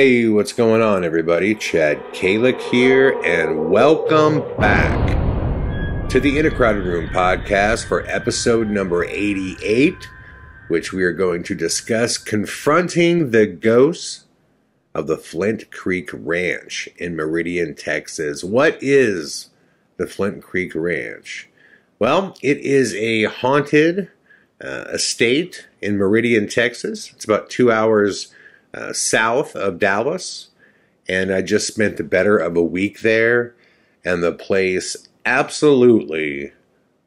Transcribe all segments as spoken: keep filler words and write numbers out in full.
Hey, what's going on, everybody? Chad Calek here, and welcome back to the In a Crowded Room podcast for episode number eighty-eight, which we are going to discuss confronting the ghosts of the Flint Creek Ranch in Meridian, Texas. What is the Flint Creek Ranch? Well, it is a haunted uh, estate in Meridian, Texas. It's about two hours Uh, south of Dallas, and I just spent the better of a week there, and the place absolutely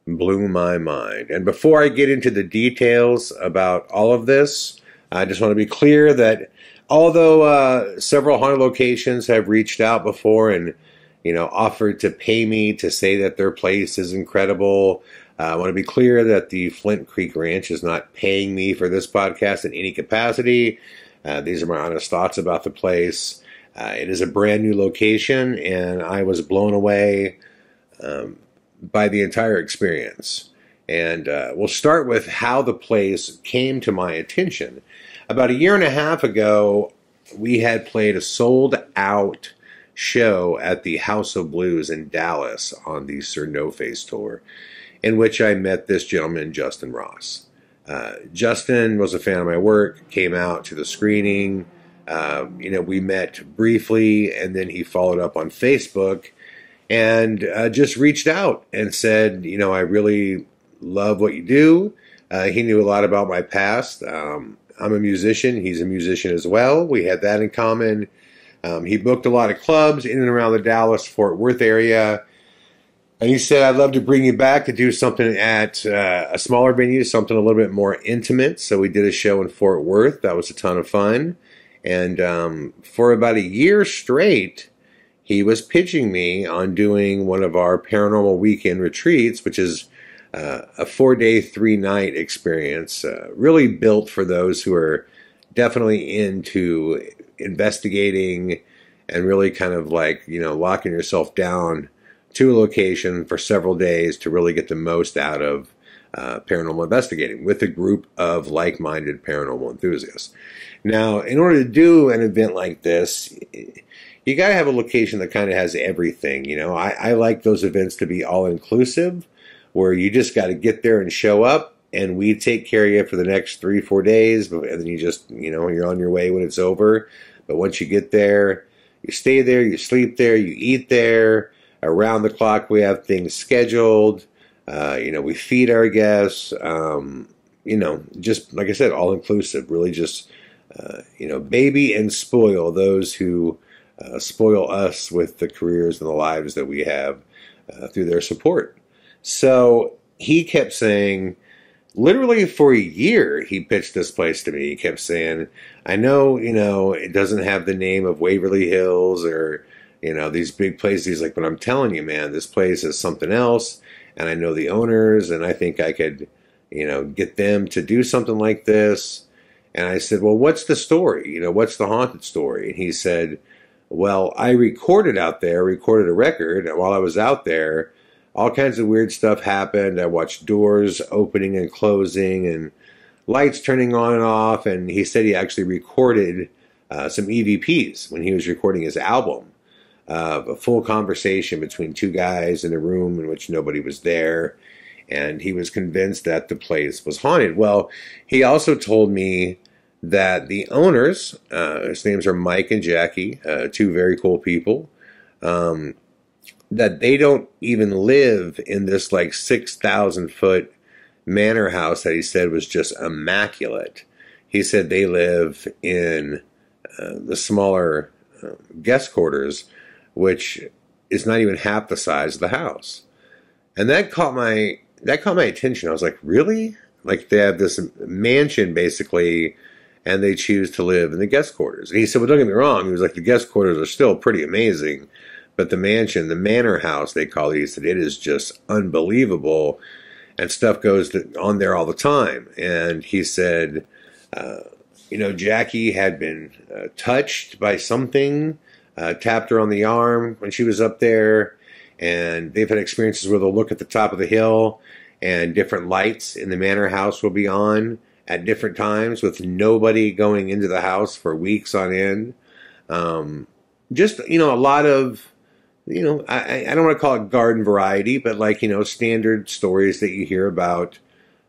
blew my mind. And before I get into the details about all of this, I just want to be clear that although uh, several haunted locations have reached out before and, you know, offered to pay me to say that their place is incredible, uh, I want to be clear that the Flint Creek Ranch is not paying me for this podcast in any capacity. Uh, these are my honest thoughts about the place. Uh, it is a brand new location, and I was blown away um, by the entire experience. And uh, we'll start with how the place came to my attention. About a year and a half ago, we had played a sold-out show at the House of Blues in Dallas on the Sir No-Face tour, in which I met this gentleman, Justin Ross. Uh, Justin was a fan of my work, came out to the screening, um, you know, we met briefly, and then he followed up on Facebook and uh, just reached out and said, you know, I really love what you do. Uh, he knew a lot about my past. Um, I'm a musician. He's a musician as well. We had that in common. Um, he booked a lot of clubs in and around the Dallas Fort Worth area. And he said, I'd love to bring you back to do something at uh, a smaller venue, something a little bit more intimate. So we did a show in Fort Worth. That was a ton of fun. And um, for about a year straight, he was pitching me on doing one of our paranormal weekend retreats, which is uh, a four-day, three-night experience, uh, really built for those who are definitely into investigating and really kind of like, you know, locking yourself down to a location for several days to really get the most out of uh, paranormal investigating with a group of like-minded paranormal enthusiasts. Now, in order to do an event like this, you got to have a location that kind of has everything. You know, I, I like those events to be all-inclusive, where you just got to get there and show up, and we take care of you for the next three, four days, and then you just, you know, you're on your way when it's over. But once you get there, you stay there, you sleep there, you eat there. Around the clock, we have things scheduled. Uh, you know, we feed our guests. Um, you know, just like I said, all inclusive. Really, just uh, you know, baby and spoil those who uh, spoil us with the careers and the lives that we have uh, through their support. So he kept saying, literally for a year, he pitched this place to me. He kept saying, "I know, you know, it doesn't have the name of Waverly Hills or." You know, these big places, he's like, but I'm telling you, man, this place is something else. And I know the owners, and I think I could, you know, get them to do something like this. And I said, well, what's the story? You know, what's the haunted story? And he said, well, I recorded out there, recorded a record. And while I was out there, all kinds of weird stuff happened. I watched doors opening and closing and lights turning on and off. And he said he actually recorded uh, some E V Ps when he was recording his album. Uh, a full conversation between two guys in a room in which nobody was there, and he was convinced that the place was haunted. Well, he also told me that the owners, uh, whose names are Mike and Jackie, uh, two very cool people, um, that they don't even live in this like six thousand foot manor house that he said was just immaculate. He said they live in uh, the smaller uh, guest quarters, which is not even half the size of the house. And that caught my that caught my attention. I was like, really? Like, they have this mansion, basically, and they choose to live in the guest quarters. And he said, well, don't get me wrong. He was like, the guest quarters are still pretty amazing, but the mansion, the manor house, they call it, he said, it is just unbelievable, and stuff goes on there all the time. And he said, uh, you know, Jackie had been uh, touched by something, Uh, tapped her on the arm when she was up there, and they've had experiences where they'll look at the top of the hill and different lights in the manor house will be on at different times with nobody going into the house for weeks on end. Um, just, you know, a lot of, you know, I, I don't want to call it garden variety, but like, you know, standard stories that you hear about,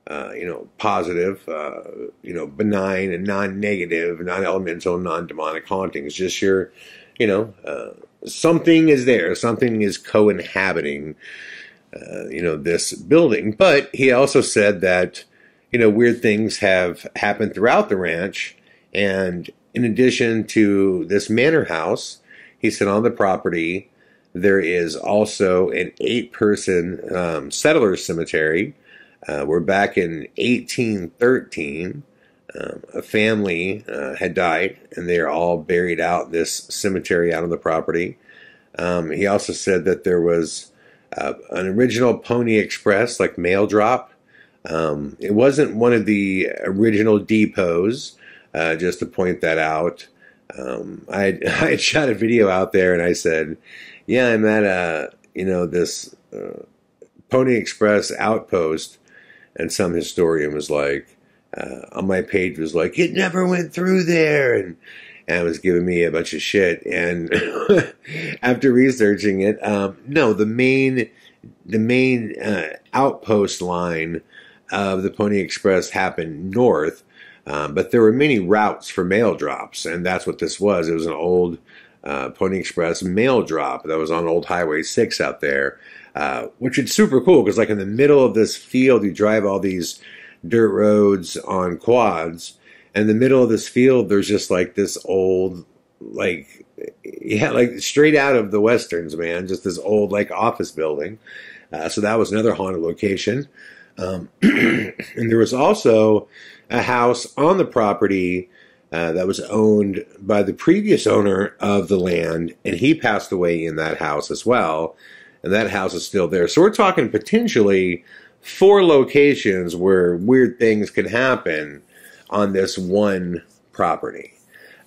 uh, you know, positive, uh, you know, benign and non-negative, non-elemental, non-demonic hauntings. Just your, you know, uh, something is there. Something is co-inhabiting, uh, you know, this building. But he also said that, you know, weird things have happened throughout the ranch. And in addition to this manor house, he said on the property, there is also an eight-person um, settler cemetery. Uh, we're back in eighteen thirteen. Um, a family uh, had died, and they're all buried out this cemetery out on the property. Um, he also said that there was uh, an original Pony Express, like mail drop. Um, it wasn't one of the original depots, uh, just to point that out. Um, I, I had shot a video out there, and I said, yeah, I'm at a, you know, this uh, Pony Express outpost, and some historian was like, uh, on my page was like, it never went through there, and, and it was giving me a bunch of shit, and after researching it, um, no, the main, the main uh, outpost line of the Pony Express happened north, um, but there were many routes for mail drops, and that's what this was. It was an old Uh, Pony Express mail drop that was on old Highway six out there, uh, which is super cool because, like, in the middle of this field, you drive all these dirt roads on quads, and in the middle of this field, there's just like this old, like, yeah, like straight out of the Westerns, man, just this old, like, office building. Uh, so that was another haunted location. Um, and there was also a house on the property Uh, that was owned by the previous owner of the land, and he passed away in that house as well, and that house is still there. So we're talking potentially four locations where weird things could happen on this one property.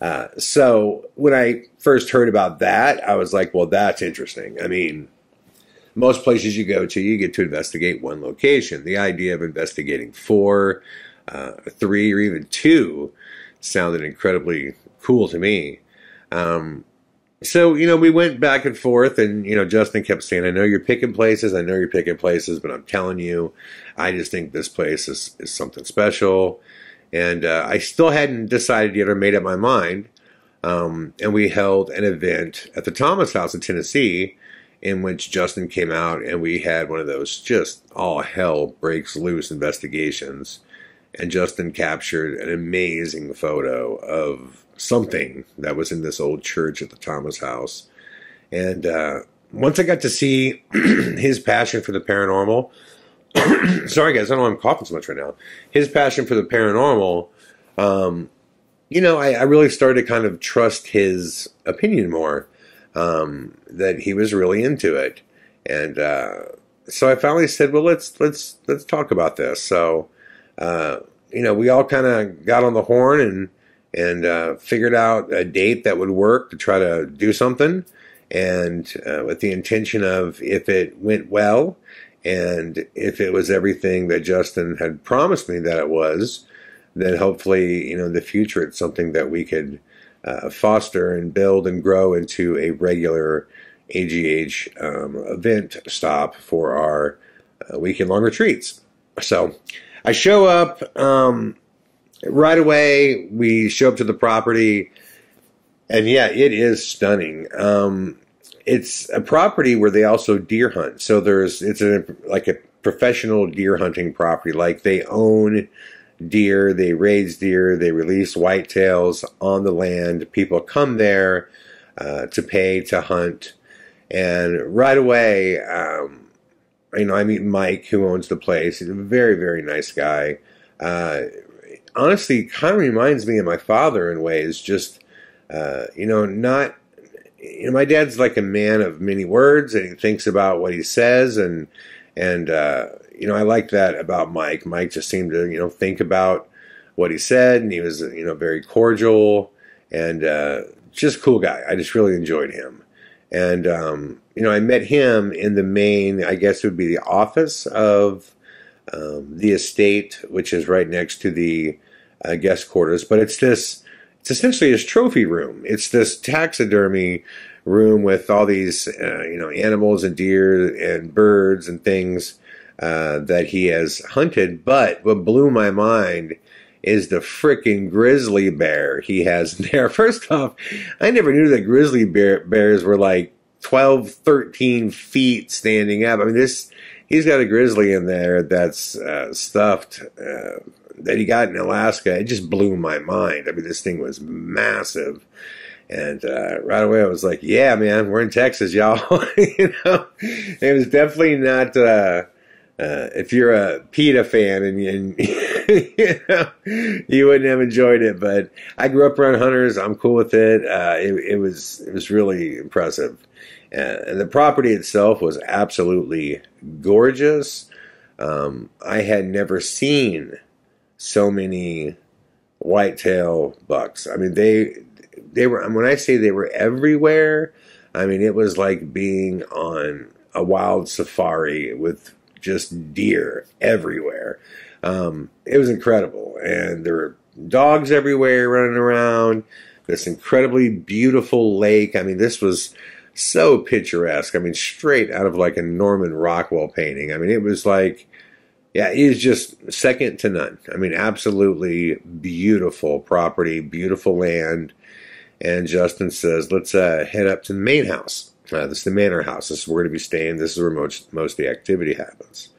Uh, so when I first heard about that, I was like, well, that's interesting. I mean, most places you go to, you get to investigate one location. The idea of investigating four, uh, three, or even two sounded incredibly cool to me. Um, so, you know, we went back and forth, and, you know, Justin kept saying, I know you're picking places, I know you're picking places, but I'm telling you, I just think this place is, is something special. And uh, I still hadn't decided yet or made up my mind. Um, and we held an event at the Thomas House in Tennessee in which Justin came out, and we had one of those just all hell breaks loose investigations. And Justin captured an amazing photo of something that was in this old church at the Thomas House. And uh, once I got to see his passion for the paranormal, sorry guys, I don't know why I'm coughing so much right now. His passion for the paranormal, um, you know, I, I really started to kind of trust his opinion more, um, that he was really into it. And uh, so I finally said, well, let's let's let's talk about this. So. Uh, you know, we all kind of got on the horn and and uh, figured out a date that would work to try to do something, and uh, with the intention of, if it went well and if it was everything that Justin had promised me that it was, then hopefully, you know, in the future it's something that we could uh, foster and build and grow into a regular A G H um, event stop for our uh, weekend-long retreats. So I show up um, right away. We show up to the property, and yeah, it is stunning. Um, it's a property where they also deer hunt. So there's it's a, like a professional deer hunting property. Like, they own deer, they raise deer, they release whitetails on the land. People come there uh, to pay to hunt, and right away. Um, You know, I meet Mike, who owns the place. He's a very, very nice guy. Uh, honestly, kind of reminds me of my father in ways. Just, uh, you know, not... You know, my dad's like a man of many words, and he thinks about what he says. And, and uh, you know, I like that about Mike. Mike just seemed to, you know, think about what he said. And he was, you know, very cordial and uh, just cool guy. I just really enjoyed him. And, um, you know, I met him in the main, I guess it would be the office of um, the estate, which is right next to the uh, guest quarters. But it's this, it's essentially his trophy room. It's this taxidermy room with all these, uh, you know, animals and deer and birds and things uh, that he has hunted. But what blew my mind is the freaking grizzly bear he has in there. First off, I never knew that grizzly bear, bears were like twelve, thirteen feet standing up. I mean, this he's got a grizzly in there that's uh, stuffed uh, that he got in Alaska. It just blew my mind. I mean, this thing was massive. And uh, right away, I was like, yeah, man, we're in Texas, y'all. You know, it was definitely not... Uh, Uh, if you're a PETA fan, and, and you know, you wouldn't have enjoyed it, but I grew up around hunters. I'm cool with it. Uh, it, it was it was really impressive, uh, and the property itself was absolutely gorgeous. Um, I had never seen so many whitetail bucks. I mean, they they were. When I say they were everywhere, I mean it was like being on a wild safari with just deer everywhere. Um, it was incredible. And there were dogs everywhere running around. This incredibly beautiful lake. I mean, this was so picturesque. I mean, straight out of like a Norman Rockwell painting. I mean, it was like, yeah, it was just second to none. I mean, absolutely beautiful property, beautiful land. And Justin says, let's uh, head up to the main house. Uh, this is the manor house. This is where we're going to be staying. This is where most, most of the activity happens.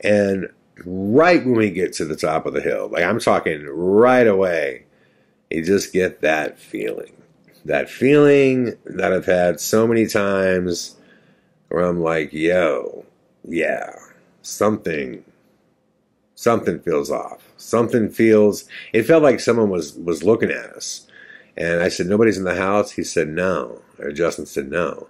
And right when we get to the top of the hill, like I'm talking right away, you just get that feeling. That feeling that I've had so many times where I'm like, yo, yeah, something, something feels off. Something feels, it felt like someone was, was looking at us. And I said, nobody's in the house. He said, no. Or Justin said, no.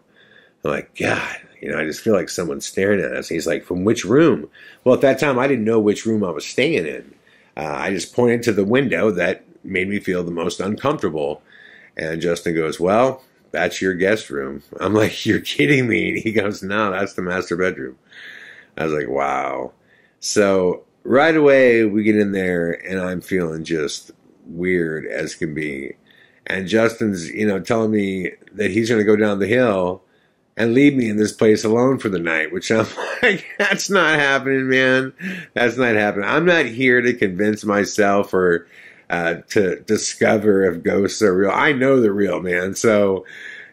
I'm like, God, you know, I just feel like someone's staring at us. He's like, from which room? Well, at that time, I didn't know which room I was staying in. Uh, I just pointed to the window that made me feel the most uncomfortable. And Justin goes, well, that's your guest room. I'm like, you're kidding me. And he goes, no, that's the master bedroom. I was like, wow. So right away, we get in there, and I'm feeling just weird as can be. And Justin's, you know, telling me that he's going to go down the hill and leave me in this place alone for the night, which I'm like, that's not happening, man. That's not happening. I'm not here to convince myself or uh, to discover if ghosts are real. I know they're real, man. So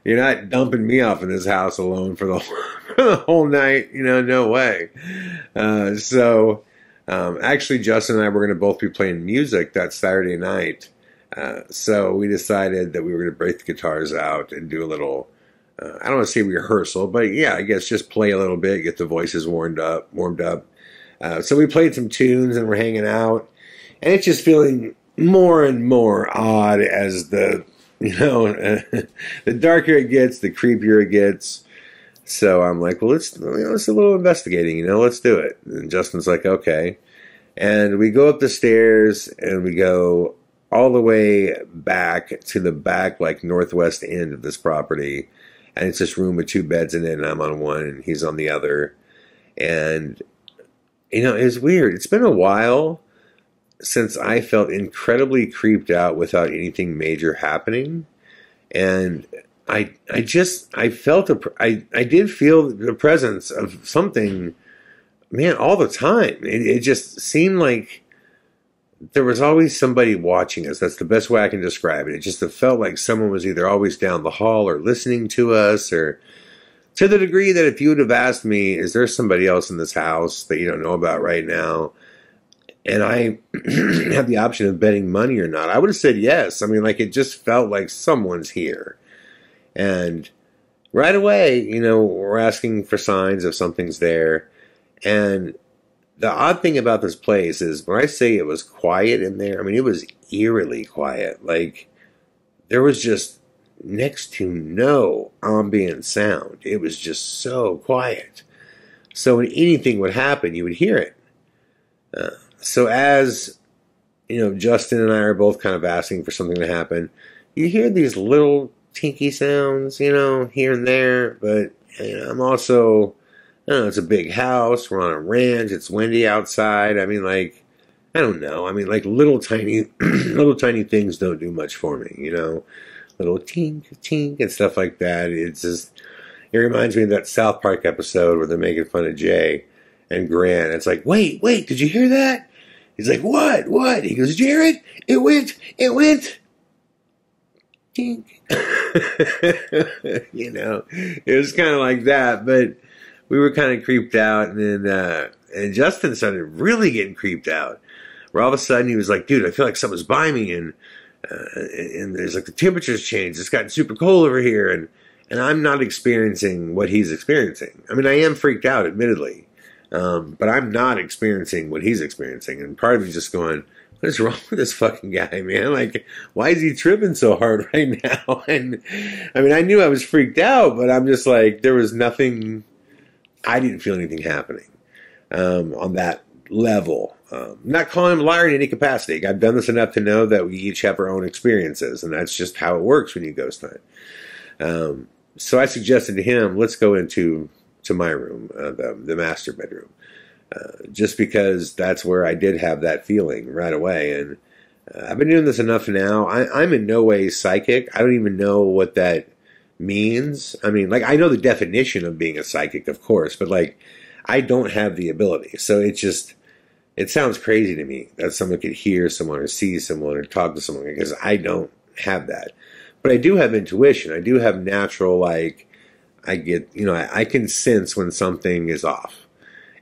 you're not dumping me off in this house alone for the whole, for the whole night. You know, no way. Uh, so um, actually, Justin and I were going to both be playing music that Saturday night. Uh, so we decided that we were going to break the guitars out and do a little, uh, I don't want to say rehearsal, but yeah, I guess just play a little bit, get the voices warmed up, warmed up. Uh, so we played some tunes and we're hanging out, and it's just feeling more and more odd as the, you know, the darker it gets, the creepier it gets. So I'm like, well, let's, let's do a little investigating, you know, let's do it. And Justin's like, okay. And we go up the stairs and we go all the way back to the back, like, northwest end of this property. And it's this room with two beds in it, and I'm on one, and he's on the other. And, you know, it's weird. It's been a while since I felt incredibly creeped out without anything major happening. And I I just, I felt, a, I, I did feel the presence of something, man, all the time. It, it just seemed like there was always somebody watching us. That's the best way I can describe it. It just it felt like someone was either always down the hall or listening to us, or to the degree that if you would have asked me, is there somebody else in this house that you don't know about right now? And I have the option of betting money or not, I would have said yes. I mean, like, it just felt like someone's here. And right away, you know, we're asking for signs if something's there. And the odd thing about this place is when I say it was quiet in there, I mean, it was eerily quiet. Like, there was just next to no ambient sound. It was just so quiet. So when anything would happen, you would hear it. Uh, so as, you know, Justin and I are both kind of asking for something to happen, you hear these little tinky sounds, you know, here and there. But, you know, I'm also... I don't know, it's a big house, we're on a ranch, it's windy outside. I mean, like, I don't know. I mean, like little tiny, little tiny things don't do much for me, you know, little tink, tink and stuff like that. It's just, it reminds me of that South Park episode where they're making fun of Jay and Gran. It's like, wait, wait, did you hear that? He's like, what, what? He goes, Jared, it went, it went. Tink. You know, it was kind of like that, but we were kind of creeped out. And then, uh, and Justin started really getting creeped out. Where all of a sudden he was like, dude, I feel like something's by me, and uh, and there's like the temperature's changed. It's gotten super cold over here, and, and I'm not experiencing what he's experiencing. I mean, I am freaked out, admittedly, um, but I'm not experiencing what he's experiencing. And part of me's just going, what is wrong with this fucking guy, man? Like, why is he tripping so hard right now? And I mean, I knew I was freaked out, but I'm just like, there was nothing, I didn't feel anything happening um, on that level. Um, not calling him a liar in any capacity. I've done this enough to know that we each have our own experiences, and that's just how it works when you ghost hunt. Um, so I suggested to him, let's go into to my room, uh, the, the master bedroom, uh, just because that's where I did have that feeling right away. And uh, I've been doing this enough now. I, I'm in no way psychic. I don't even know what that means. I mean, like, I know the definition of being a psychic, of course, but like, I don't have the ability. So it just, it sounds crazy to me that someone could hear someone or see someone or talk to someone, because I don't have that. But I do have intuition. I do have natural, like, I get, you know, I, I can sense when something is off.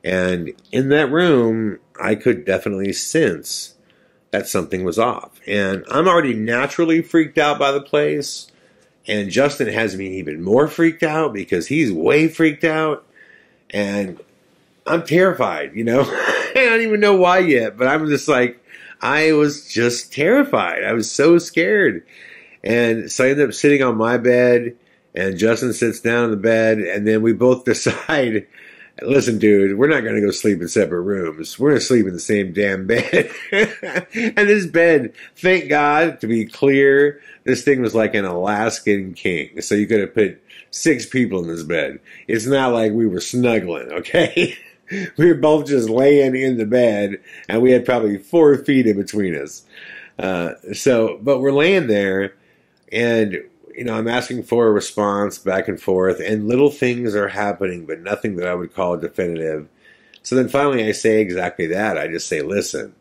And in that room, I could definitely sense that something was off. And I'm already naturally freaked out by the place. And Justin has me even more freaked out because he's way freaked out. And I'm terrified, you know. I don't even know why yet, but I'm just like, I was just terrified. I was so scared. And so I ended up sitting on my bed, and Justin sits down in the bed, and then we both decide, listen, dude, we're not going to go sleep in separate rooms. We're going to sleep in the same damn bed. And this bed, thank God, to be clear, this thing was like an Alaskan king. So you could have put six people in this bed. It's not like we were snuggling, okay? We were both just laying in the bed, and we had probably four feet in between us. Uh, so, but we're laying there, and, you know, I'm asking for a response back and forth, and little things are happening, but nothing that I would call definitive. So then finally I say exactly that. I just say, listen,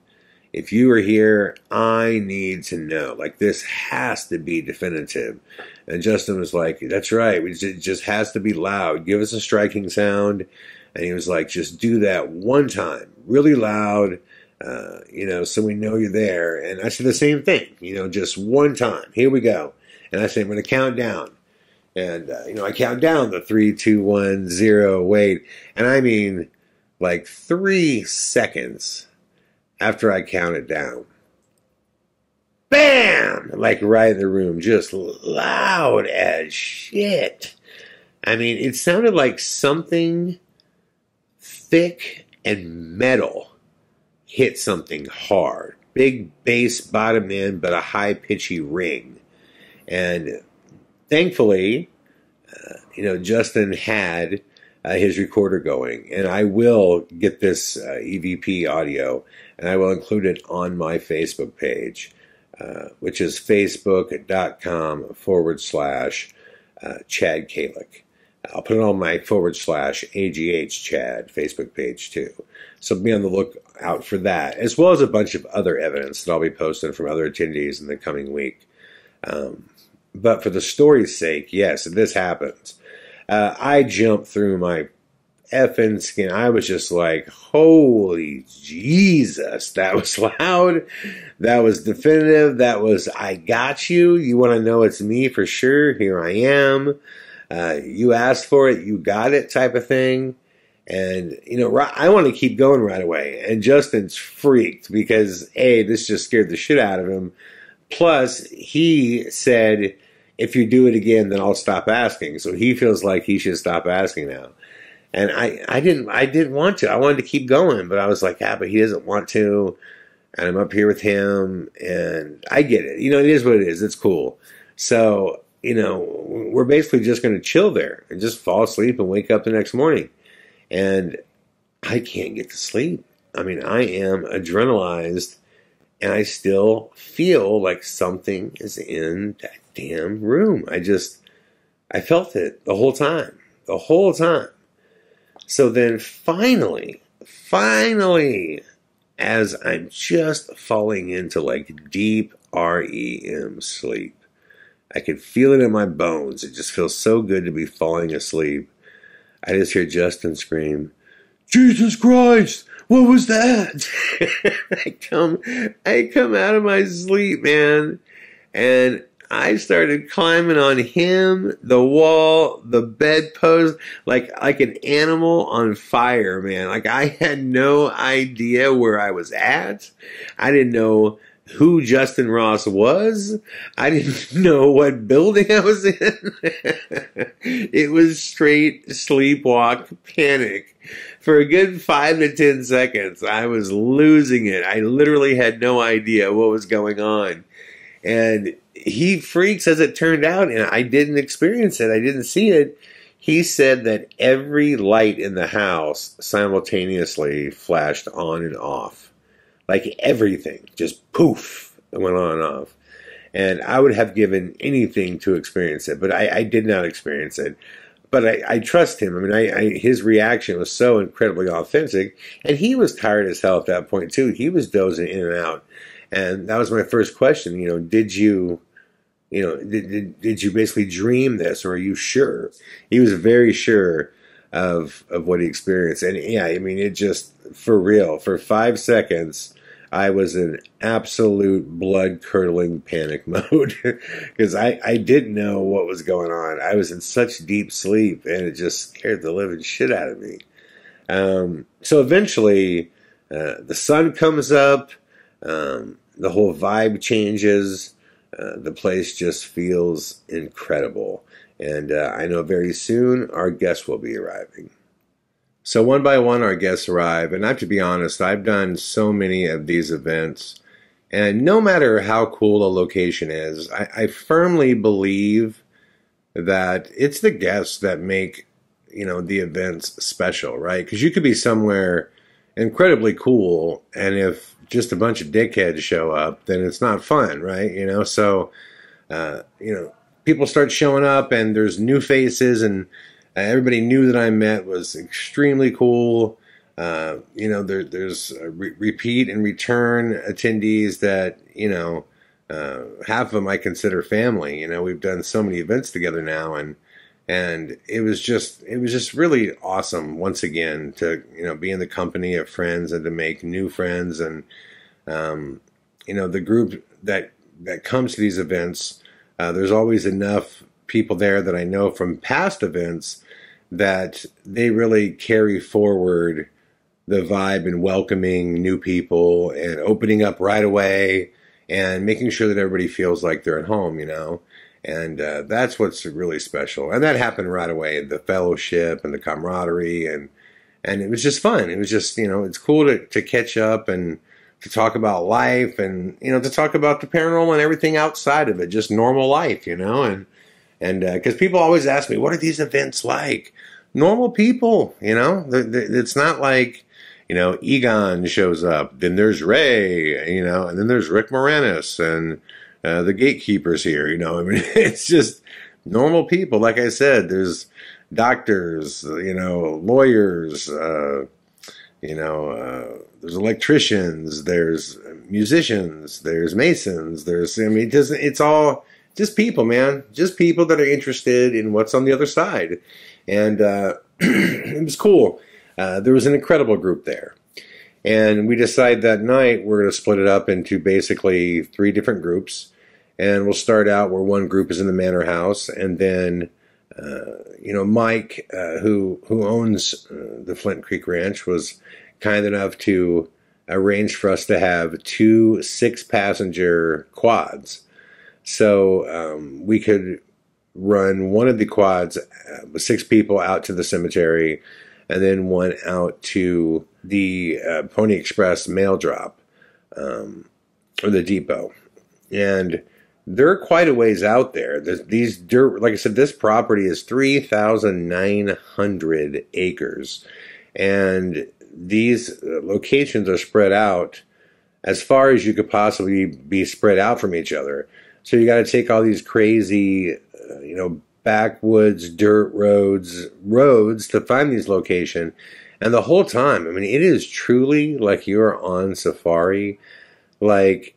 if you are here, I need to know. Like, this has to be definitive. And Justin was like, that's right. It just has to be loud. Give us a striking sound. And he was like, just do that one time, really loud, uh, you know, so we know you're there. And I said the same thing, you know, just one time. Here we go. And I said, I'm going to count down. And, uh, you know, I count down the three, two, one, zero, wait. And I mean, like three seconds after I count it down, bam! Like right in the room, just loud as shit. I mean, it sounded like something thick and metal hit something hard. Big bass bottom end, but a high-pitchy ring. And thankfully, uh, you know, Justin had uh, his recorder going. And I will get this uh, E V P audio, and I will include it on my Facebook page, uh, which is facebook.com forward slash uh, Chad Calek. I'll put it on my forward slash AGHChad Facebook page, too. So be on the lookout for that, as well as a bunch of other evidence that I'll be posting from other attendees in the coming week. Um, but for the story's sake, yes, this happens. Uh, I jumped through my effing skin. I was just like, holy Jesus, that was loud. That was definitive. That was, I got you. You want to know it's me for sure. Here I am. Uh, you asked for it, you got it type of thing. And, you know, I want to keep going right away. And Justin's freaked because, A, this just scared the shit out of him. Plus, he said, if you do it again, then I'll stop asking. So he feels like he should stop asking now. And I, I didn't I didn't want to. I wanted to keep going. But I was like, ah, but he doesn't want to. And I'm up here with him. And I get it. You know, it is what it is. It's cool. So, you know, we're basically just going to chill there and just fall asleep and wake up the next morning. And I can't get to sleep. I mean, I am adrenalized, and I still feel like something is in that damn room. I just, I felt it the whole time, the whole time. So then finally, finally, as I'm just falling into like deep REM sleep, I could feel it in my bones. It just feels so good to be falling asleep. I just hear Justin scream, "Jesus Christ, what was that?" I come, I come out of my sleep, man. And I started climbing on him, the wall, the bedpost, like, like an animal on fire, man. Like, I had no idea where I was at. I didn't know who Justin Ross was. I didn't know what building I was in. It was straight sleepwalk panic. For a good five to ten seconds, I was losing it. I literally had no idea what was going on. And he freaks, as it turned out, and I didn't experience it. I didn't see it. He said that every light in the house simultaneously flashed on and off. Like everything, just poof, it went on and off. And I would have given anything to experience it, but I, I did not experience it. But I, I trust him. I mean, I, I, his reaction was so incredibly authentic. And he was tired as hell at that point, too. He was dozing in and out. And that was my first question, you know, did you, you know, did, did, did you basically dream this, or are you sure? He was very sure of of what he experienced. And yeah, I mean, it just, for real, for five seconds, I was in absolute blood-curdling panic mode because I, I didn't know what was going on. I was in such deep sleep, and it just scared the living shit out of me. Um, so eventually, uh, the sun comes up. Um, the whole vibe changes. Uh, the place just feels incredible. And uh, I know very soon our guests will be arriving. So one by one, our guests arrive. And I have to be honest, I've done so many of these events. And no matter how cool a location is, I, I firmly believe that it's the guests that make, you know, the events special, right? Because you could be somewhere incredibly cool, and if just a bunch of dickheads show up, then it's not fun, right? You know, so, uh, you know, people start showing up, and there's new faces, and uh, everybody new that I met was extremely cool. Uh, you know, there, there's re repeat and return attendees that, you know, uh, half of them I consider family. You know, we've done so many events together now, and And it was just, it was just really awesome once again to, you know, be in the company of friends and to make new friends. And, um, you know, the group that, that comes to these events, uh, there's always enough people there that I know from past events that they really carry forward the vibe in welcoming new people and opening up right away and making sure that everybody feels like they're at home, you know. And uh, that's what's really special. And that happened right away, the fellowship and the camaraderie. And, and it was just fun. It was just, you know, it's cool to, to catch up and to talk about life and, you know, to talk about the paranormal and everything outside of it, just normal life, you know. And and uh, 'cause people always ask me, what are these events like? Normal people, you know. They're, they're, it's not like, you know, Egon shows up, then there's Ray, you know, and then there's Rick Moranis and Uh, the gatekeepers here, you know. I mean, it's just normal people. Like I said, there's doctors, you know, lawyers, uh, you know, uh, there's electricians, there's musicians, there's masons, there's, I mean, it doesn't, it's all just people, man, just people that are interested in what's on the other side. And uh, it was cool. Uh, there was an incredible group there. And we decide that night we're going to split it up into basically three different groups. And we'll start out where one group is in the manor house. And then, uh, you know, Mike, uh, who, who owns uh, the Flint Creek Ranch, was kind enough to arrange for us to have two six-passenger quads. So um, we could run one of the quads uh, with six people out to the cemetery, and then one out to the uh, Pony Express mail drop, um, or the depot. And they're quite a ways out there. There's these dirt, like I said, this property is three thousand nine hundred acres. And these locations are spread out as far as you could possibly be spread out from each other. So you got to take all these crazy, uh, you know, backwoods, dirt roads, roads to find these locations. And the whole time, I mean, it is truly like you're on safari. Like,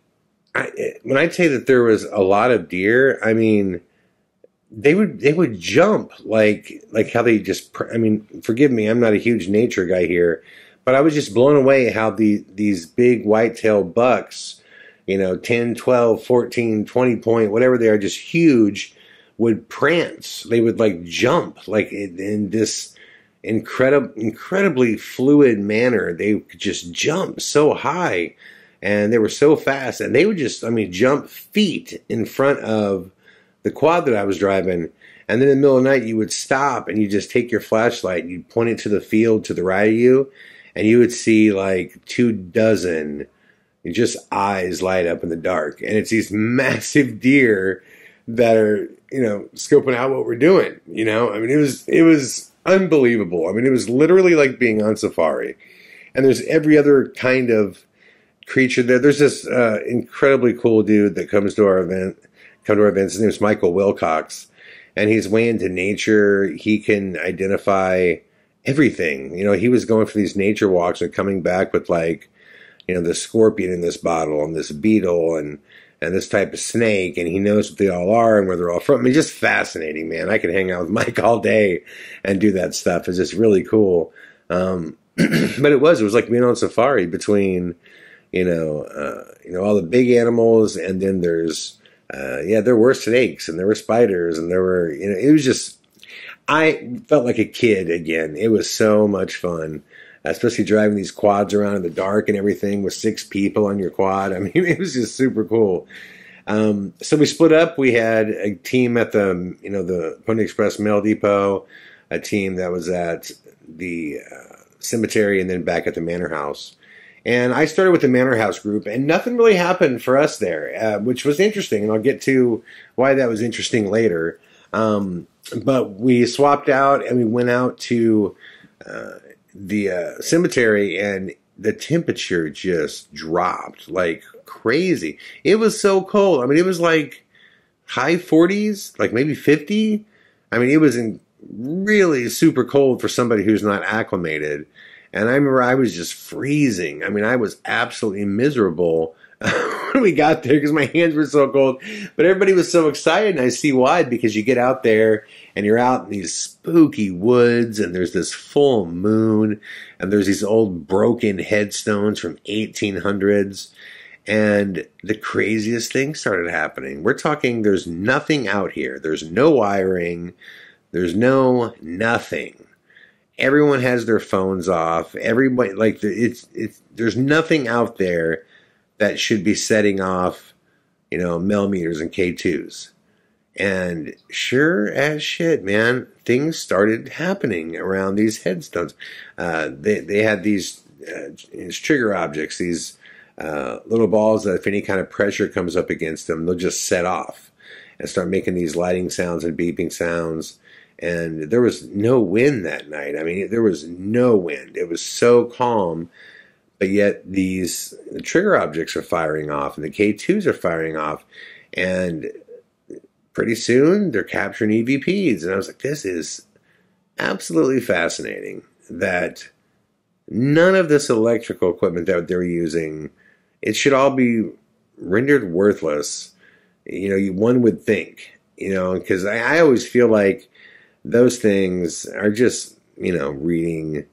I, when I say that there was a lot of deer, I mean, they would they would jump like like how they just. I mean, forgive me, I'm not a huge nature guy here, but I was just blown away how the these big whitetail bucks, you know, ten, twelve, fourteen, twenty point, whatever they are, just huge, would prance. They would like jump like in this incredible, incredibly fluid manner. They could just jump so high, and they were so fast, and they would just, I mean, jump feet in front of the quad that I was driving. And then in the middle of the night, you would stop and you just take your flashlight and you point it to the field to the right of you, and you would see like two dozen just eyes light up in the dark. And it's these massive deer that are, you know, scoping out what we're doing. You know, I mean, it was, it was unbelievable. I mean, it was literally like being on safari. And there's every other kind of creature there. There's this uh, incredibly cool dude that comes to our event. Come to our events. His name is Michael Wilcox, and he's way into nature. He can identify everything. You know, he was going for these nature walks and coming back with like, you know, the scorpion in this bottle and this beetle and and this type of snake, and he knows what they all are and where they're all from. I mean, just fascinating, man. I could hang out with Mike all day and do that stuff. It's just really cool. Um, but it was it was like being on safari between, you know, uh, you know, all the big animals, and then there's. Uh, yeah, there were snakes and there were spiders and there were, you know, it was just, I felt like a kid again. It was so much fun, especially driving these quads around in the dark and everything with six people on your quad. I mean, it was just super cool. Um, so we split up. We had a team at the, you know, the Pony Express Mail Depot, a team that was at the uh, cemetery, and then back at the Manor House. And I started with the Manor House group, and nothing really happened for us there, uh, which was interesting. And I'll get to why that was interesting later. Um, but we swapped out, and we went out to uh, the uh, cemetery, and the temperature just dropped like crazy. It was so cold. I mean, it was like high forties, like maybe fifty. I mean, it was in really super cold for somebody who's not acclimated. And I remember I was just freezing. I mean, I was absolutely miserable when we got there because my hands were so cold. But everybody was so excited, and I see why, because you get out there and you're out in these spooky woods, and there's this full moon, and there's these old broken headstones from eighteen hundreds. And the craziest thing started happening. We're talking there's nothing out here. There's no wiring. There's no nothing. Everyone has their phones off. Everybody, like, it's, it's, there's nothing out there that should be setting off, you know, millimeters and K twos. And sure as shit, man, things started happening around these headstones. Uh, they, they had these, uh, these trigger objects, these uh, little balls that if any kind of pressure comes up against them, they'll just set off and start making these lighting sounds and beeping sounds. And there was no wind that night. I mean, there was no wind. It was so calm, but yet these the trigger objects are firing off, and the K twos are firing off. And pretty soon, they're capturing E V Ps. And I was like, this is absolutely fascinating that none of this electrical equipment that they're using, it should all be rendered worthless. You know, you, one would think, you know, because I, I always feel like those things are just, you know, reading,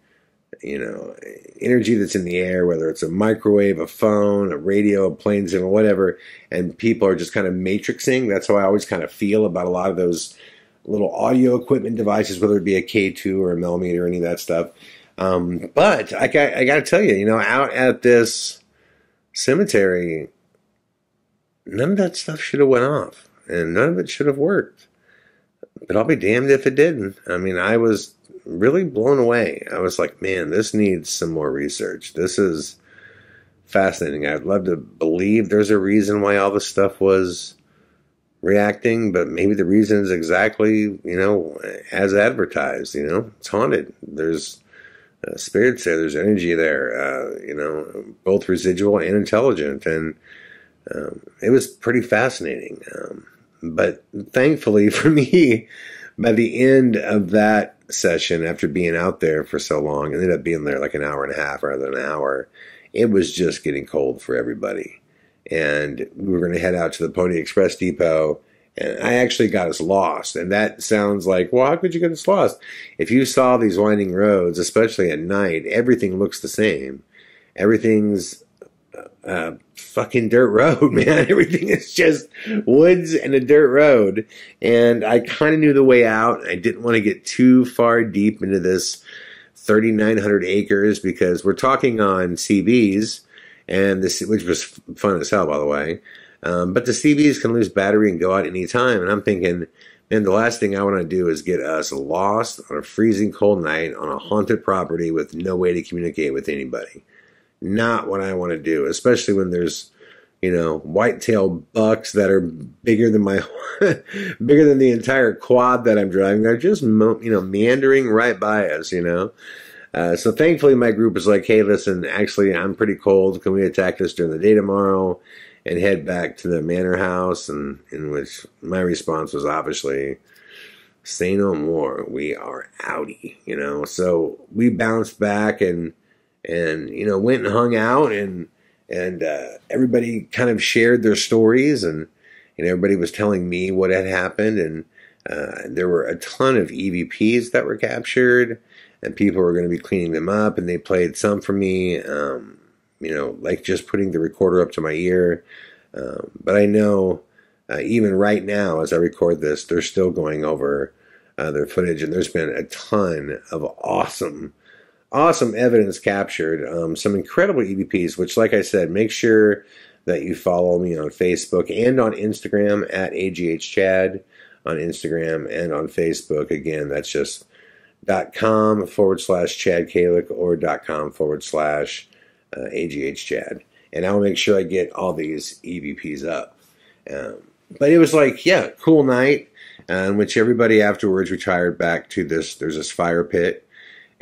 you know, energy that's in the air, whether it's a microwave, a phone, a radio, a plane signal, whatever, and people are just kind of matrixing. That's how I always kind of feel about a lot of those little audio equipment devices, whether it be a K two or a millimeter or any of that stuff. Um, but I got, I got to tell you, you know, out at this cemetery, none of that stuff should have went off, and none of it should have worked. But I'll be damned if it didn't. I mean, I was really blown away. I was like, man, this needs some more research. This is fascinating. I'd love to believe there's a reason why all this stuff was reacting, but maybe the reason is exactly, you know, as advertised, you know, it's haunted. There's uh, spirits there. There's energy there, uh, you know, both residual and intelligent. And um, it was pretty fascinating. Um, but thankfully for me, by the end of that session, after being out there for so long, I ended up being there like an hour and a half rather than an hour. It was just getting cold for everybody. And we were going to head out to the Pony Express depot. And I actually got us lost. And that sounds like, well, how could you get us lost? If you saw these winding roads, especially at night, everything looks the same. Everything's a fucking dirt road, man. Everything is just woods and a dirt road. And I kind of knew the way out. I didn't want to get too far deep into this thirty-nine hundred acres because we're talking on C Vs, and this, which was fun as hell, by the way. Um, but the C Vs can lose battery and go out any time. And I'm thinking, man, the last thing I want to do is get us lost on a freezing cold night on a haunted property with no way to communicate with anybody. Not what I want to do, especially when there's, you know, white-tailed bucks that are bigger than my, bigger than the entire quad that I'm driving. They're just, mo you know, meandering right by us, you know. Uh, so thankfully my group was like, hey, listen, actually I'm pretty cold. Can we attack this during the day tomorrow and head back to the manor house? And in which my response was obviously, say no more. We are outie, you know. So we bounced back and, and you know, went and hung out, and and uh, everybody kind of shared their stories, and and everybody was telling me what had happened, and uh, there were a ton of E V Ps that were captured, and people were going to be cleaning them up, and they played some for me, um, you know, like just putting the recorder up to my ear. Um, but I know uh, even right now as I record this, they're still going over uh, their footage, and there's been a ton of awesome. Awesome evidence captured, um, some incredible E V Ps, which, like I said, make sure that you follow me on Facebook and on Instagram at A G H Chad on Instagram and on Facebook. Again, that's just .com forward slash Chad Calek or .com forward slash uh, A G H Chad. And I'll make sure I get all these E V Ps up. Um, but it was like, yeah, cool night, uh, in which everybody afterwards retired back to this, there's this fire pit.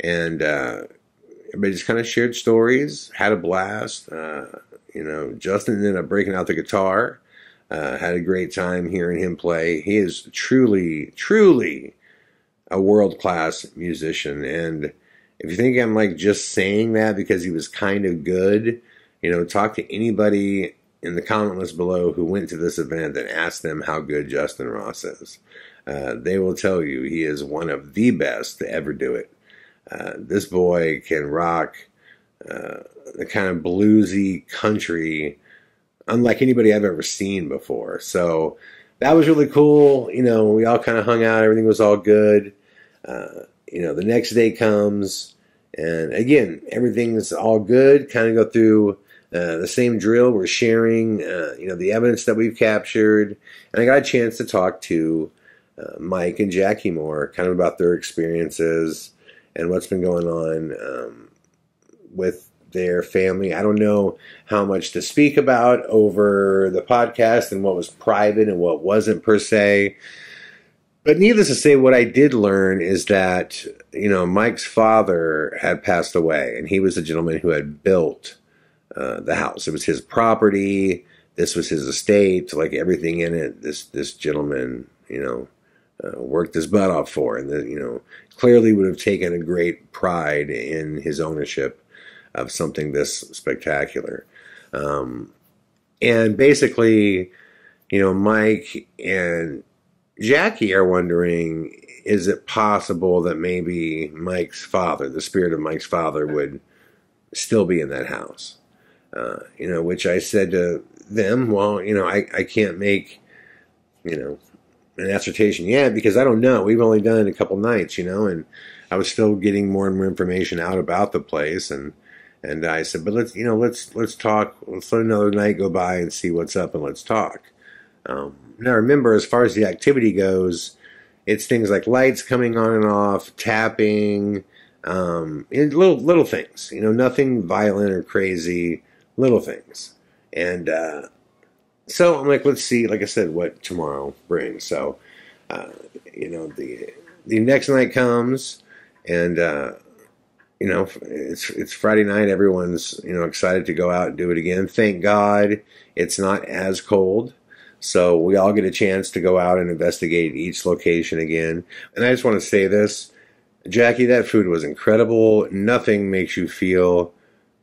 And uh, everybody just kind of shared stories, had a blast. Uh, you know, Justin ended up breaking out the guitar. Uh, had a great time hearing him play. He is truly, truly a world-class musician. And if you think I'm like just saying that because he was kind of good, you know, talk to anybody in the comment list below who went to this event and ask them how good Justin Ross is. Uh, they will tell you he is one of the best to ever do it. Uh, this boy can rock uh, the kind of bluesy country unlike anybody I've ever seen before. So that was really cool. You know, we all kind of hung out. Everything was all good. Uh, you know, the next day comes, and again, everything's all good. Kind of go through uh, the same drill. We're sharing, uh, you know, the evidence that we've captured. And I got a chance to talk to uh, Mike and Jackie more, kind of about their experiences and what's been going on um, with their family. I don't know how much to speak about over the podcast and what was private and what wasn't per se. But needless to say, what I did learn is that, you know, Mike's father had passed away, and he was the gentleman who had built uh, the house. It was his property. This was his estate, like everything in it. This, this gentleman, you know, Uh, worked his butt off for, and that, you know, clearly would have taken a great pride in his ownership of something this spectacular. Um, and basically, you know, Mike and Jackie are wondering, is it possible that maybe Mike's father, the spirit of Mike's father, would still be in that house? Uh, you know, which I said to them, well, you know, I, I can't make, you know, an assertion yeah, because I don't know. We've only done a couple nights, you know, and I was still getting more and more information out about the place, and and I said, but let's, you know, let's let's talk. Let's let another night go by and see what's up, and let's talk. Um, now, remember, as far as the activity goes, it's things like lights coming on and off, tapping, um, and little little things, you know, nothing violent or crazy, little things, and. Uh, So I'm like, let's see, like I said, what tomorrow brings. So, uh, you know, the the next night comes, and, uh, you know, it's it's Friday night. Everyone's, you know, excited to go out and do it again. Thank God it's not as cold. So we all get a chance to go out and investigate each location again. And I just want to say this, Jackie, that food was incredible. Nothing makes you feel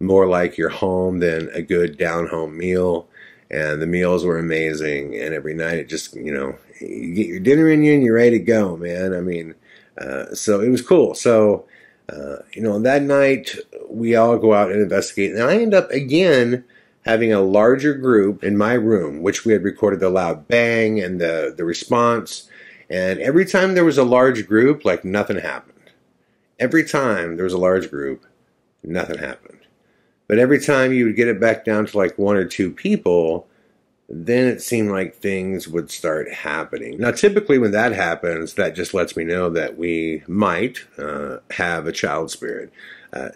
more like you're home than a good down-home meal. And the meals were amazing. And every night it just, you know, you get your dinner in you and you're ready to go, man. I mean, uh, so it was cool. So, uh, you know, that night we all go out and investigate. And I end up again having a larger group in my room, which we had recorded the loud bang and the, the response. And every time there was a large group, like nothing happened. Every time there was a large group, nothing happened. But every time you would get it back down to like one or two people, then it seemed like things would start happening. Now, typically when that happens, that just lets me know that we might uh, have a child spirit. Uh,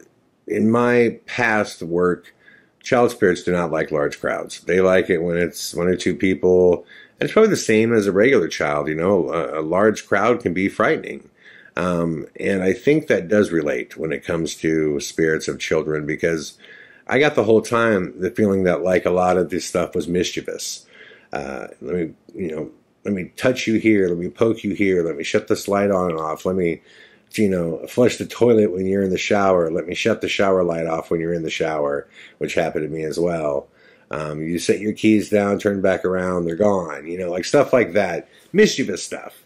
in my past work, child spirits do not like large crowds. They like it when it's one or two people. And it's probably the same as a regular child, you know. A, a large crowd can be frightening. Um, and I think that does relate when it comes to spirits of children, because I got the whole time the feeling that, like, a lot of this stuff was mischievous. Uh, let me, you know, let me touch you here. Let me poke you here. Let me shut this light on and off. Let me, you know, flush the toilet when you're in the shower. Let me shut the shower light off when you're in the shower, which happened to me as well. Um, you set your keys down, turn back around, they're gone. You know, like stuff like that. Mischievous stuff.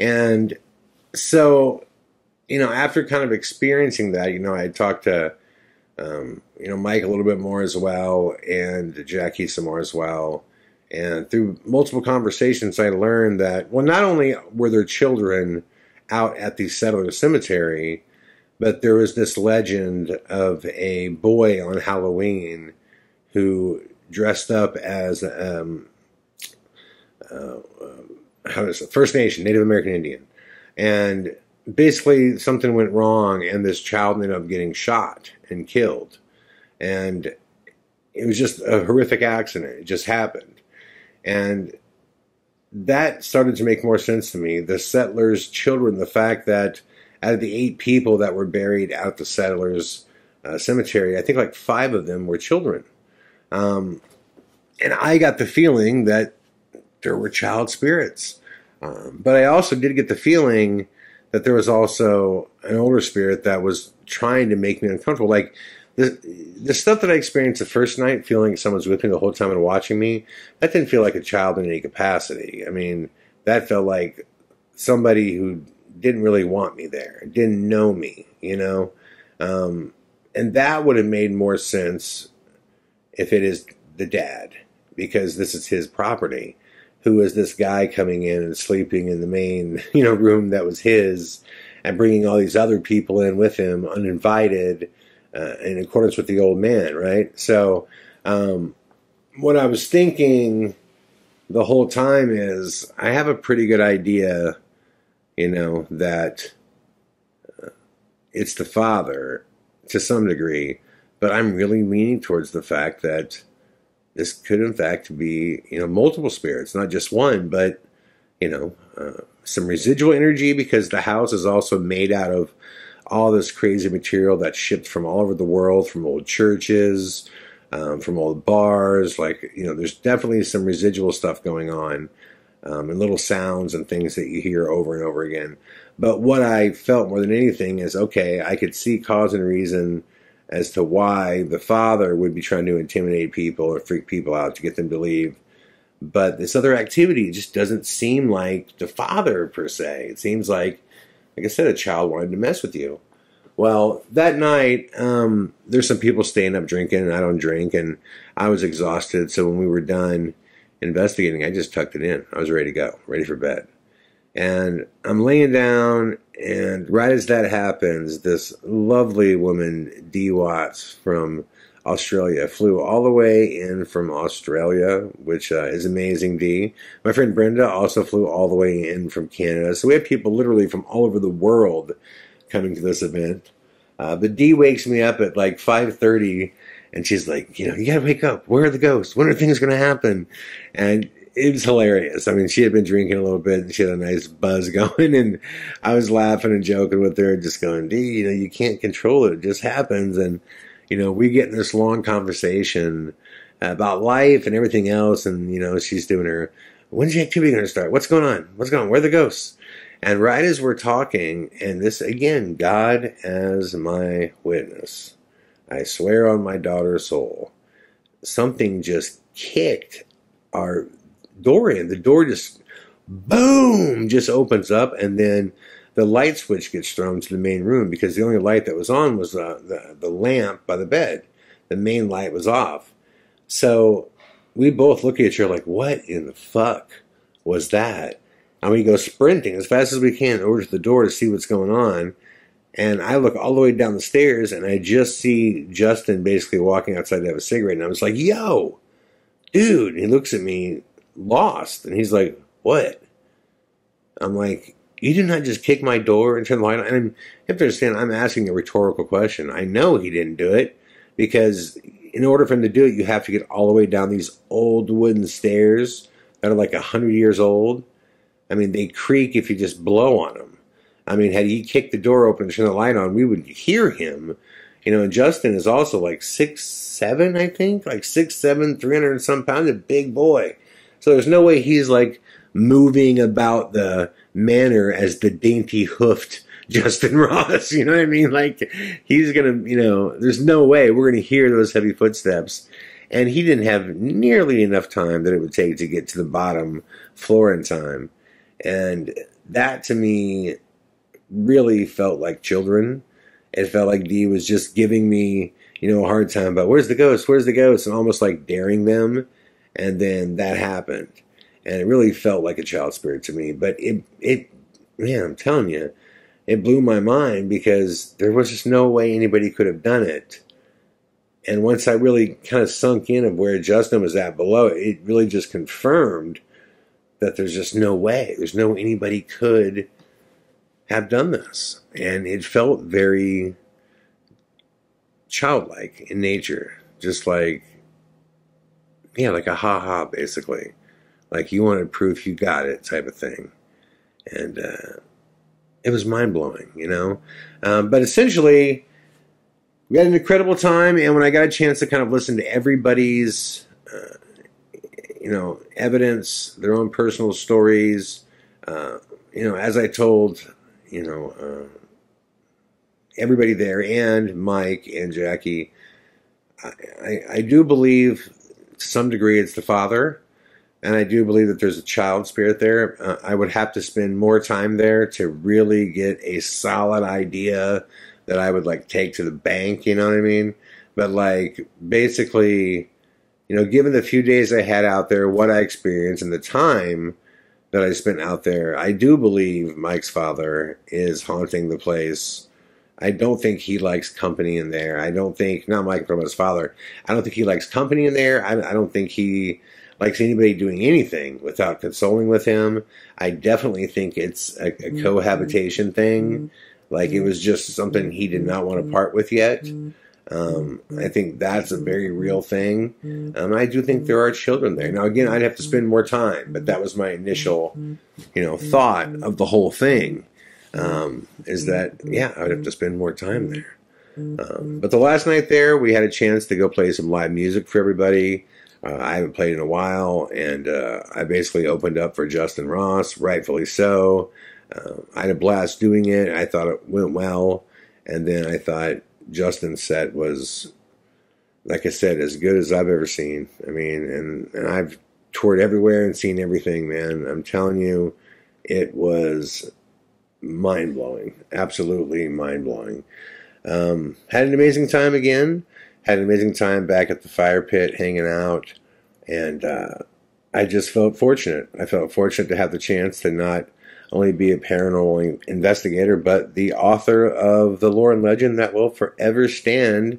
And so, you know, after kind of experiencing that, you know, I talked to, um, you know, Mike a little bit more as well, and Jackie some more as well. And through multiple conversations, I learned that, well, not only were there children out at the settler cemetery, but there was this legend of a boy on Halloween who dressed up as um, uh, how is it? First Nation, Native American Indian. And basically something went wrong and this child ended up getting shot and killed. And it was just a horrific accident. It just happened. And that started to make more sense to me. The settlers' children, the fact that out of the eight people that were buried out at the settlers' uh, cemetery, I think like five of them were children. Um, and I got the feeling that there were child spirits. Um, but I also did get the feeling that there was also an older spirit that was trying to make me uncomfortable. Like, The, the stuff that I experienced the first night, feeling someone's with me the whole time and watching me, that didn't feel like a child in any capacity. I mean, that felt like somebody who didn't really want me there, didn't know me, you know? Um, and that would have made more sense if it is the dad, because this is his property. Who is this guy coming in and sleeping in the main, you know, room that was his and bringing all these other people in with him, uninvited, Uh, in accordance with the old man, right? So um, what I was thinking the whole time is I have a pretty good idea, you know, that uh, it's the father to some degree, but I'm really leaning towards the fact that this could in fact be, you know, multiple spirits, not just one, but, you know, uh, some residual energy, because the house is also made out of all this crazy material that's shipped from all over the world, from old churches, um, from old bars. Like, you know, there's definitely some residual stuff going on, um, and little sounds and things that you hear over and over again. But what I felt more than anything is, okay, I could see cause and reason as to why the father would be trying to intimidate people or freak people out to get them to leave. But this other activity just doesn't seem like the father per se. It seems like, like I said, a child wanted to mess with you. Well, that night, um, there's some people staying up drinking, and I don't drink, and I was exhausted. So when we were done investigating, I just tucked it in. I was ready to go, ready for bed. And I'm laying down, and right as that happens, this lovely woman, Dee Watts, from Australia, flew all the way in from Australia, which uh, is amazing, Dee. My friend Brenda also flew all the way in from Canada. So we have people literally from all over the world coming to this event. Uh, but Dee wakes me up at like five thirty, and she's like, you know, you got to wake up. Where are the ghosts? When are things going to happen? And it was hilarious. I mean, she had been drinking a little bit and she had a nice buzz going, and I was laughing and joking with her, just going, Dee, you know, you can't control it. It just happens. And, you know, we get in this long conversation about life and everything else. And, you know, she's doing her, when's the activity going to start? What's going on? What's going on? Where are the ghosts? And right as we're talking, and this, again, God as my witness, I swear on my daughter's soul, something just kicked our door in. The door just, boom, just opens up, and then the light switch gets thrown to the main room, because the only light that was on was the, the, the lamp by the bed. The main light was off. So we both look at each other like, what in the fuck was that? And we go sprinting as fast as we can over to the door to see what's going on. And I look all the way down the stairs, and I just see Justin basically walking outside to have a cigarette. And I was like, yo, dude. And he looks at me lost. And he's like, what? I'm like, you did not just kick my door and turn the light on. And you have to understand, I'm asking a rhetorical question. I know he didn't do it, because in order for him to do it, you have to get all the way down these old wooden stairs that are like a hundred years old. I mean, they creak if you just blow on them. I mean, had he kicked the door open and turned the light on, we would hear him. You know, and Justin is also like six seven, I think. Like six seven, three hundred and some pounds, a big boy. So there's no way he's like moving about the manor as the dainty-hoofed Justin Ross. You know what I mean? Like, he's going to, you know, there's no way we're going to hear those heavy footsteps. And he didn't have nearly enough time that it would take to get to the bottom floor in time. And that, to me, really felt like children. It felt like Dee was just giving me, you know, a hard time about where's the ghost, where's the ghost, and almost like daring them. And then that happened. And it really felt like a child spirit to me. But it, it, man, I'm telling you, it blew my mind, because there was just no way anybody could have done it. And once I really kind of sunk in of where Justin was at below, it really just confirmed that there's just no way. There's no anybody could have done this. And it felt very childlike in nature. Just like, yeah, like a ha-ha, basically. Like, you wanted proof, you got it type of thing. And uh, it was mind-blowing, you know? Um, but essentially, we had an incredible time. And when I got a chance to kind of listen to everybody's Uh, you know, evidence, their own personal stories. Uh, you know, as I told, you know, uh, everybody there, and Mike and Jackie, I, I, I do believe to some degree it's the father, and I do believe that there's a child spirit there. Uh, I would have to spend more time there to really get a solid idea that I would, like, take to the bank, you know what I mean? But, like, basically, you know, given the few days I had out there, what I experienced, and the time that I spent out there, I do believe Mike's father is haunting the place. I don't think he likes company in there. I don't think, not Mike, but his father, I don't think he likes company in there. I, I don't think he likes anybody doing anything without consoling with him. I definitely think it's a, a mm-hmm. cohabitation thing. Mm-hmm. Like, it was just something he did not want to part with yet. Mm-hmm. Um, I think that's a very real thing. Um, I do think there are children there. Now, again, I'd have to spend more time, but that was my initial, you know, thought of the whole thing, um, is that, yeah, I would have to spend more time there. Um, but the last night there, we had a chance to go play some live music for everybody. Uh, I haven't played in a while, and uh, I basically opened up for Justin Ross, rightfully so. Uh, I had a blast doing it. I thought it went well, and then I thought Justin's set was, like I said, as good as I've ever seen. I mean, and, and I've toured everywhere and seen everything, man. I'm telling you, it was mind-blowing. Absolutely mind-blowing. Um, had an amazing time again. Had an amazing time back at the fire pit hanging out. And uh, I just felt fortunate. I felt fortunate to have the chance to not only be a paranormal investigator, but the author of the lore and legend that will forever stand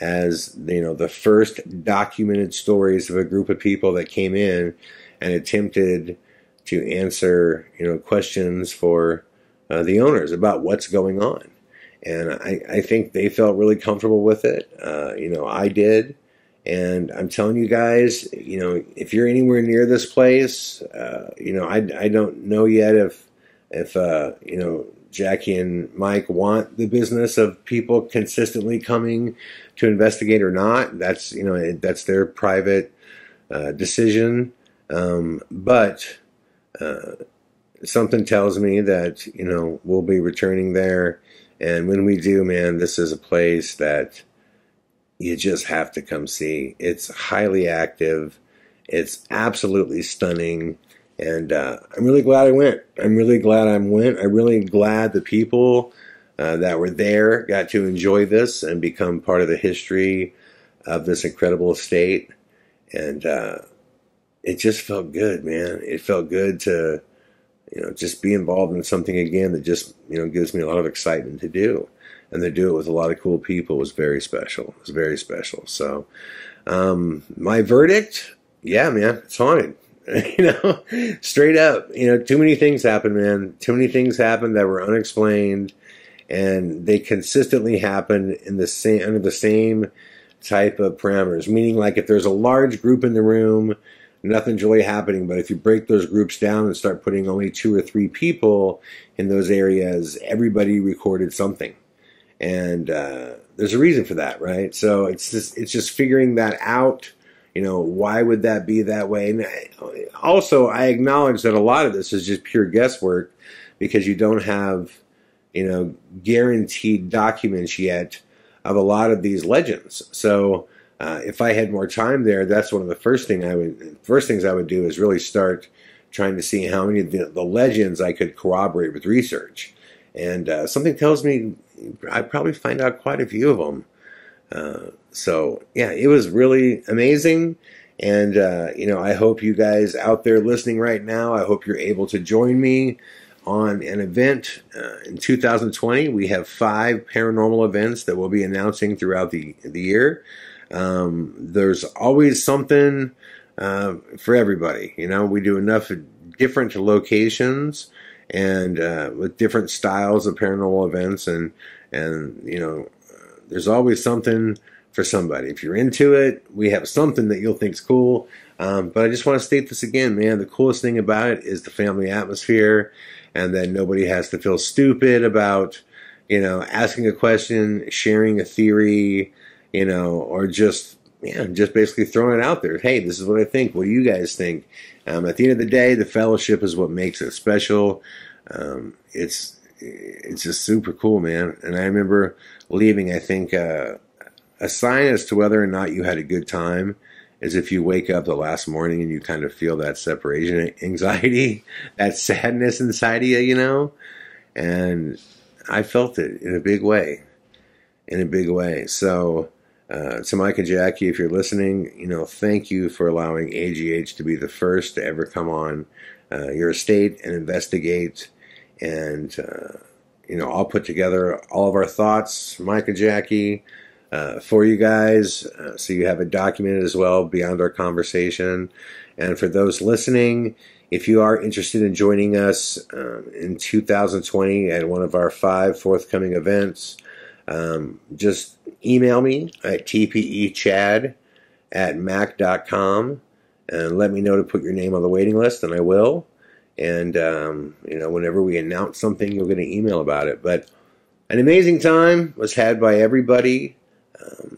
as, you know, the first documented stories of a group of people that came in and attempted to answer, you know, questions for uh, the owners about what's going on. And I, I think they felt really comfortable with it. Uh, you know, I did. And I'm telling you guys, you know, if you're anywhere near this place, uh, you know, I, I don't know yet if, if uh, you know, Jackie and Mike want the business of people consistently coming to investigate or not. That's, you know, that's their private uh, decision. Um, but uh, something tells me that, you know, we'll be returning there. And when we do, man, this is a place that you just have to come see. It's highly active. It's absolutely stunning. And uh, I'm really glad I went. I'm really glad I went. I'm really glad the people uh, that were there got to enjoy this and become part of the history of this incredible estate. And uh, it just felt good, man. It felt good to, you know, just be involved in something again that just, you know, gives me a lot of excitement to do. And to do it with a lot of cool people was very special. It was very special. So um, my verdict, yeah, man, it's haunted. You know, straight up, you know, too many things happened, man. Too many things happened that were unexplained, and they consistently happened in the same, under the same type of parameters. Meaning, like, if there's a large group in the room, nothing's really happening. But if you break those groups down and start putting only two or three people in those areas, everybody recorded something, and uh, there's a reason for that, right? So it's just, it's just figuring that out. You know, why would that be that way? And also, I acknowledge that a lot of this is just pure guesswork because you don't have, you know, guaranteed documents yet of a lot of these legends. So uh, if I had more time there, that's one of the first thing I would, first things I would do is really start trying to see how many of the, the legends I could corroborate with research. And uh, something tells me I'd probably find out quite a few of them. Uh, so yeah, it was really amazing. And, uh, you know, I hope you guys out there listening right now, I hope you're able to join me on an event. Uh, in two thousand twenty, we have five paranormal events that we'll be announcing throughout the, the year. Um, there's always something, uh, for everybody. You know, we do enough different locations and, uh, with different styles of paranormal events and, and, you know, there's always something for somebody. If you're into it, we have something that you'll think's cool. Um, but I just want to state this again, man. The coolest thing about it is the family atmosphere, and that nobody has to feel stupid about, you know, asking a question, sharing a theory, you know, or just, yeah, just basically throwing it out there. Hey, this is what I think. What do you guys think? Um, at the end of the day, the fellowship is what makes it special. Um, it's it's just super cool, man. And I remember leaving, I think uh, a sign as to whether or not you had a good time is if you wake up the last morning and you kind of feel that separation anxiety, that sadness inside of you, you know? And I felt it in a big way, in a big way. So uh, to Mike and Jackie, if you're listening, you know, thank you for allowing A G H to be the first to ever come on uh, your estate and investigate. And, uh, you know, I'll put together all of our thoughts, Mike and Jackie, uh, for you guys. Uh, so you have it documented as well beyond our conversation. And for those listening, if you are interested in joining us um, in two thousand twenty at one of our five forthcoming events, um, just email me at T P E Chad at mac dot com and let me know to put your name on the waiting list, and I will. And, um, you know, whenever we announce something, you'll get an email about it. But an amazing time was had by everybody. Um,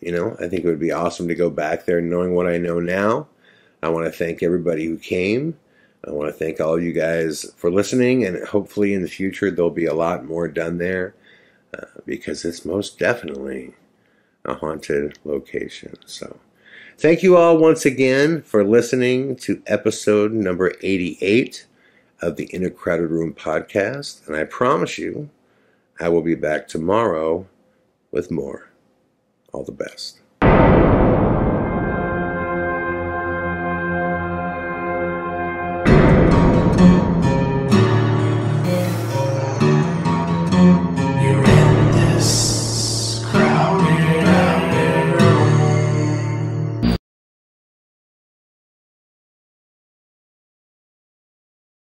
you know, I think it would be awesome to go back there knowing what I know now. I want to thank everybody who came. I want to thank all of you guys for listening. And hopefully in the future, there'll be a lot more done there. Uh, because it's most definitely a haunted location. So thank you all once again for listening to episode number eighty-eight of the In a Crowded Room podcast. And I promise you, I will be back tomorrow with more. All the best.